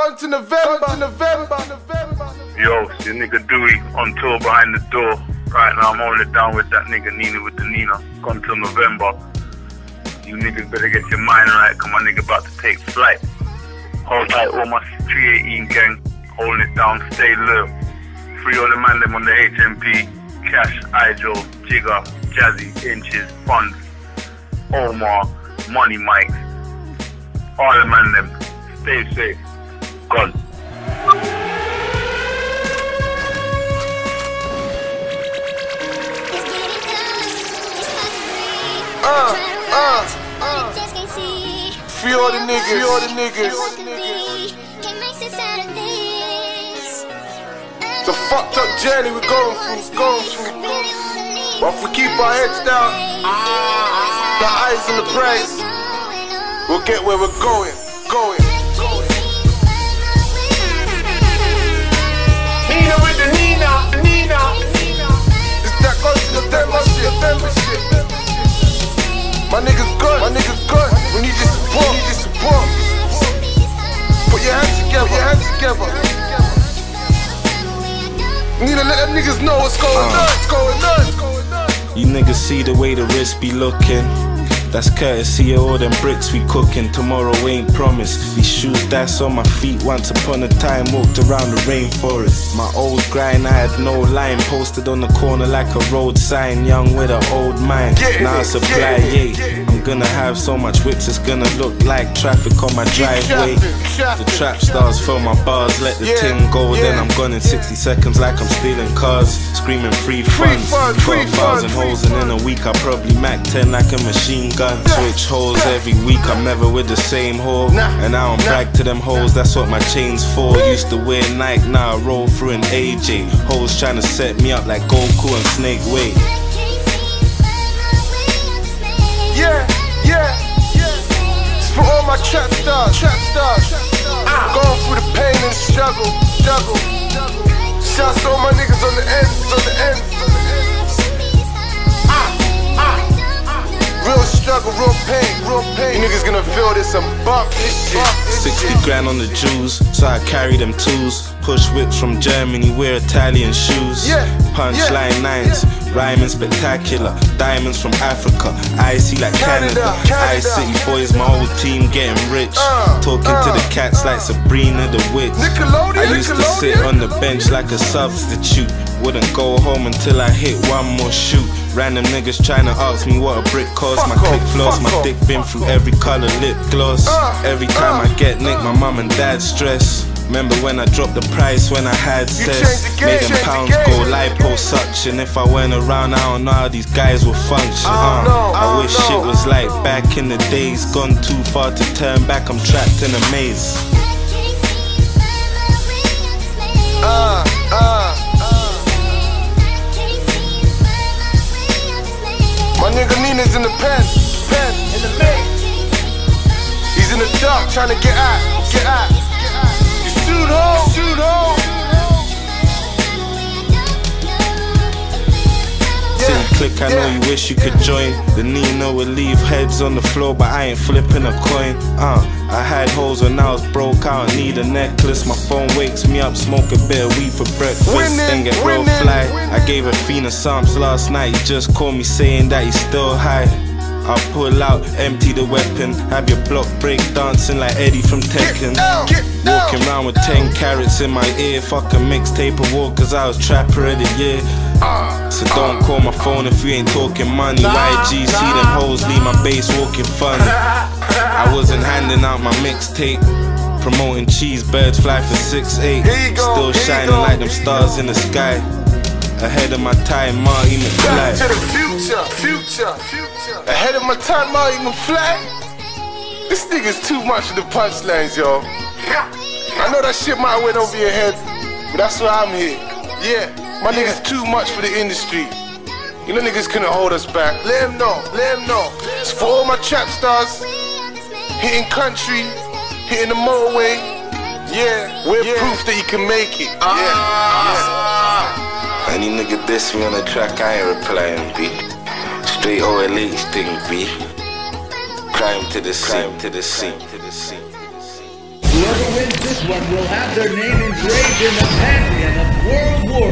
Gone to November, Yo, it's your nigga Dewey on tour behind the door. Right now I'm holding it down with that nigga Nina with the Nina. Gone till November. You niggas better get your mind right, cause my nigga about to take flight. Hold tight, all my 318 gang. Holding it down, stay low. Free all the man them on the HMP. Cash, Ijo, Jigger, Jazzy, Inches, Funds, Omar, Money Mike. All the man them. Stay safe. Gone. Free all the niggas. It's a fucked up journey we're going through, But if we keep our heads down, the eyes on the prize, we'll get where we're going, Nina with the Nina, It's that goes to the membership. My niggas good, we need your support, Put your hands together, Need to let them niggas know what's going on, You niggas see the way the wrist be looking. That's courtesy of all them bricks we cooking. Tomorrow ain't promised. These shoes that's on my feet. Once upon a time walked around the rainforest. My old grind, I had no line. Posted on the corner like a road sign. Young with an old mind. Now supply, I'm gonna have so much whips it's gonna look like traffic on my driveway. The trap stars fill my bars. Let the tin go, then I'm gone in 60 seconds like I'm stealing cars. Screaming free funds. 12,000 holes and in a week I probably Mac 10 like a machine gun. Switch holes every week, I'm never with the same hole. And I don't brag to them hoes, that's what my chain's for. Used to wear Nike, now I roll through an AJ. Hoes tryna set me up like Goku and Snake Way. It's for all my trap stars, Going through the pain and struggle, Shouts to all my niggas on the ends, Real struggle, real pain, niggas gonna feel this and bump this shit. 60 grand on the Jews, so I carry them twos. Push whips from Germany, wear Italian shoes. Punchline Nines, rhyming spectacular. Diamonds from Africa, icy like Canada. Ice City boys, my whole team getting rich. Talking to the cats like Sabrina the Witch. I used to sit on the bench like a substitute. Wouldn't go home until I hit one more shoot. Random niggas tryna ask me what a brick cost. My click floss, my dick been through every color lip gloss. Every time I get nicked, my mum and dad stress. Remember when I dropped the price when I had sex. Made them pounds go liposuction. If I weren't around, I don't know how these guys would function. I wish it was like back in the days. Gone too far to turn back, I'm trapped in a maze. Nigga Nina's in the pen, in the maze. He's in the dark trying to get out, You shoot home, Click, I know you wish you could join. The Nina would leave heads on the floor, but I ain't flipping a coin. I had holes when I was broke, I don't need a necklace. My phone wakes me up, smoke a bit of weed for breakfast. Then get real fly. I gave a fiend a Psalms last night. He just called me saying that he's still high. I pull out, empty the weapon. Have your block break dancing like Eddie from Tekken. Walking around with 10 carrots in my ear. Fuck a mixtape award, cause I was Trapper of the Year. So don't call my phone if you ain't talking money. YG, see them hoes, leave my base walking funny. I wasn't handing out my mixtape. Promoting cheese, birds fly for 6'8". Still shining like them stars in the sky. Ahead of my time, Marty McFly. Back to the future, Ahead of my time, Marty McFly. This nigga's too much of the punchlines, y'all. I know that shit might went over your head, but that's why I'm here. My nigga's too much for the industry. You know niggas couldn't hold us back. Let him know, It's for all my trap stars. Hitting country, hitting the motorway. We're proof that you can make it. Any nigga diss me on the track, I ain't replying, B. Straight OLH thing, B. Crime to the scene. Whoever wins this one will have their name engraved in the pantheon of World War